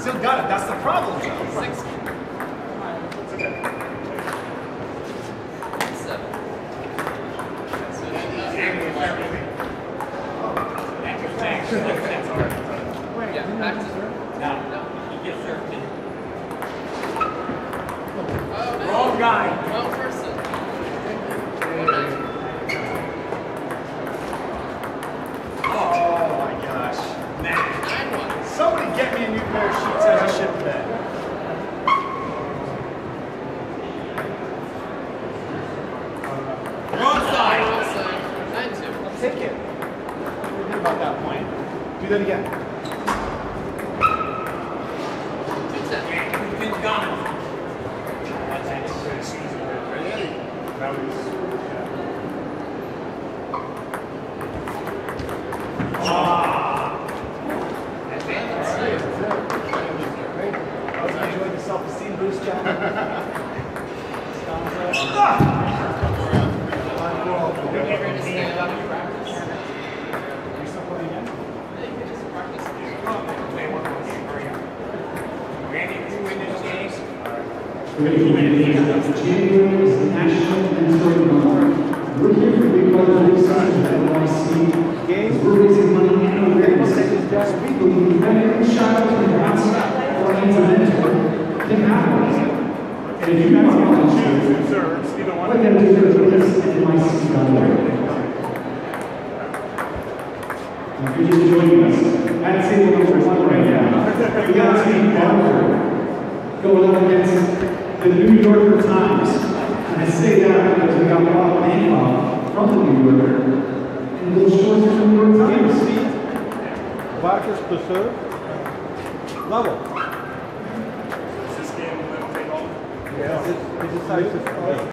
Still got it. That's the problem. Though. 6, 7. That's it. Thank you. That's all right. Wait, yeah, back to serve? No. You get served in. Oh, no. Wrong guy. Wrong person. Somebody get me a new pair of sheets as a ship bed. Wrong side! Wrong side. 9-2. I'll take it. What do you think about that point? Do that again. 2-10. You've been gone.